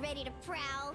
Ready to prowl?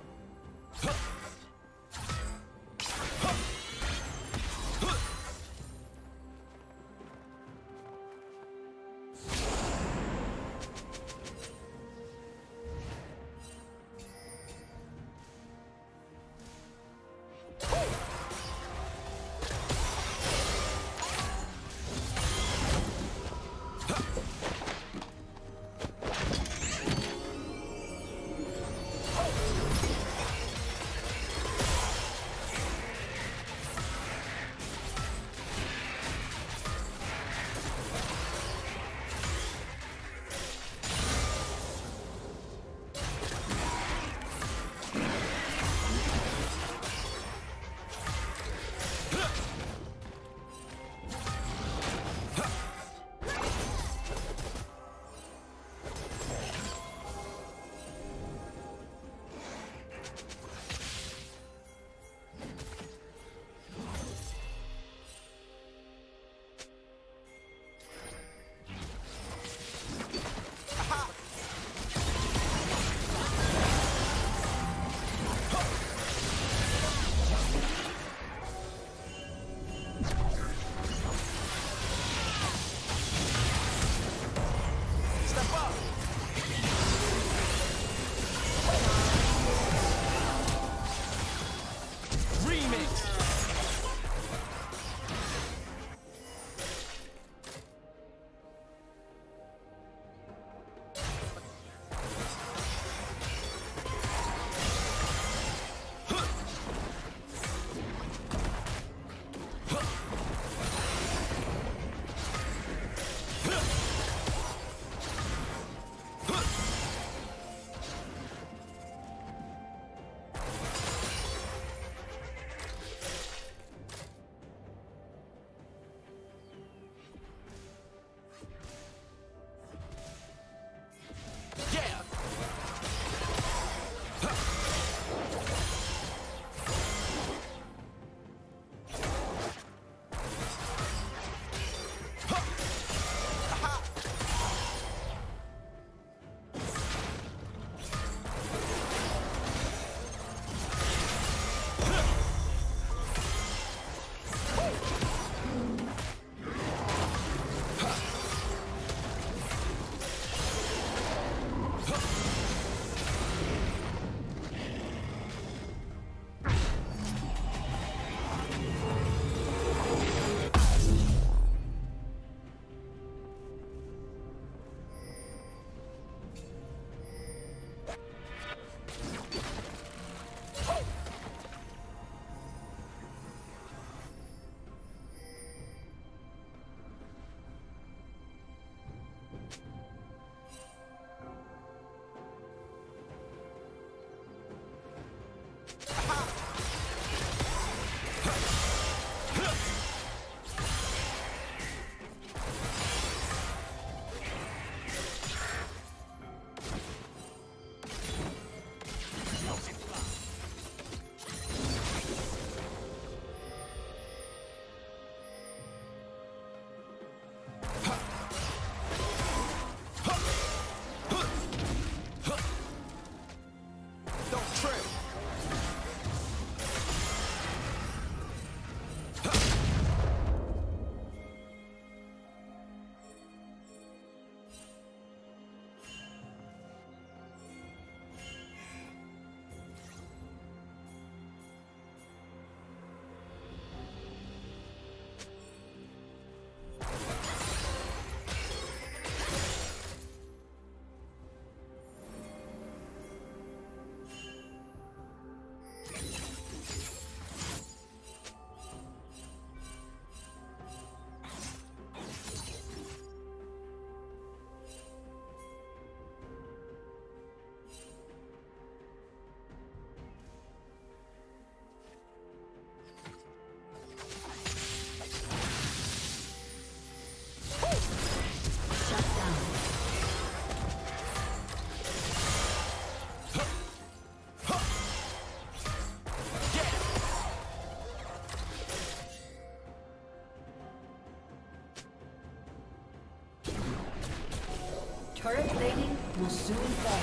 Turret plating will soon fall.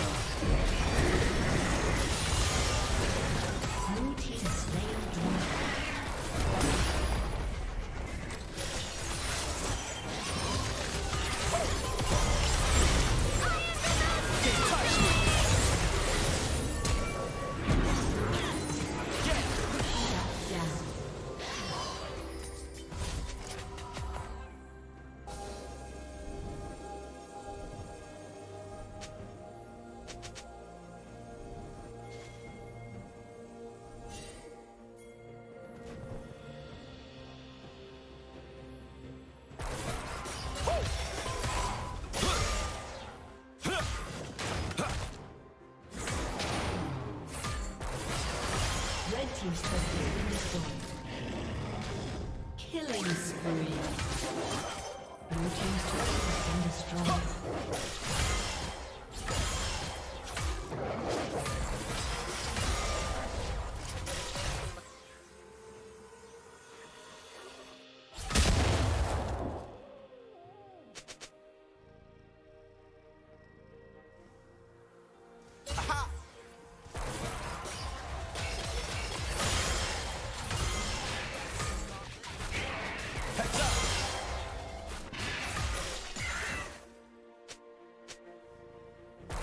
Blue team slain dragon. Killing spree. Blue team's turret has been destroyed. Aha!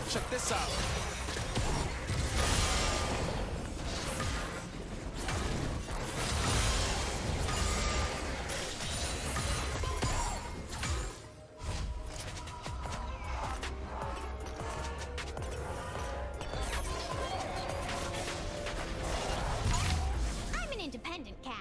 Check this out. I'm an independent cat.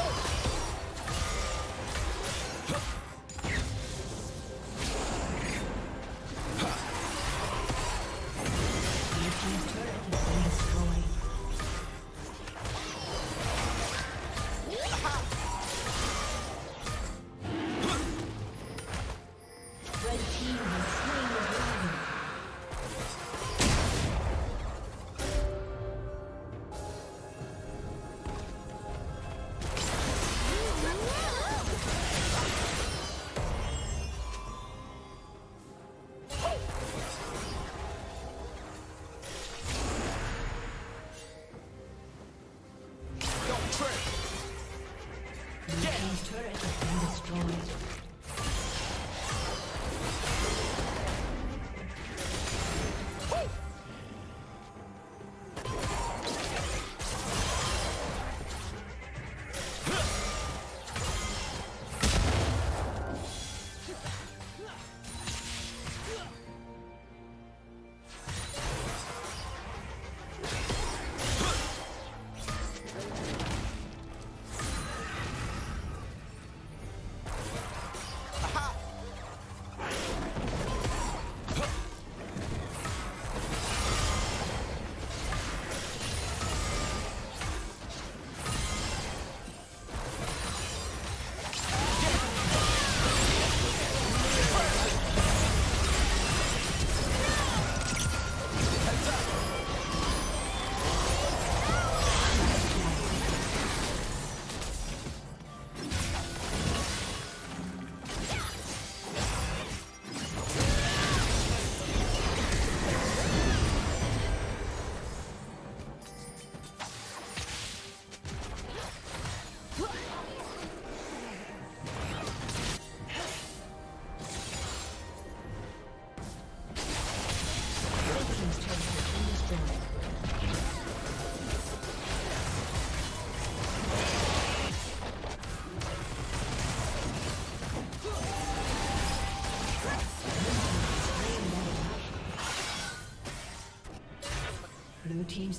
Oh! Blue team's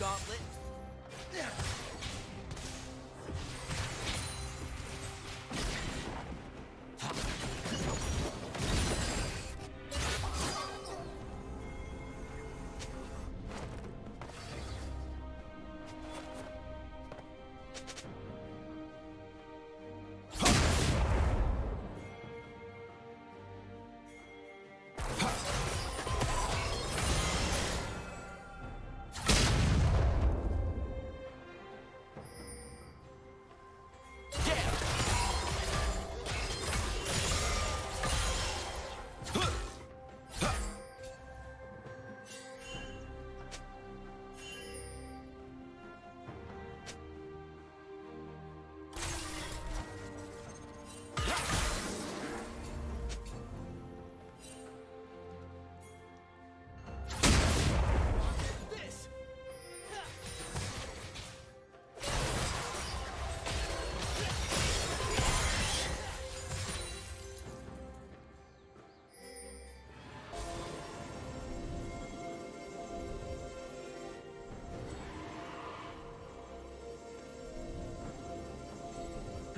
Gauntlet.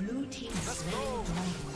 Blue team. Let's go.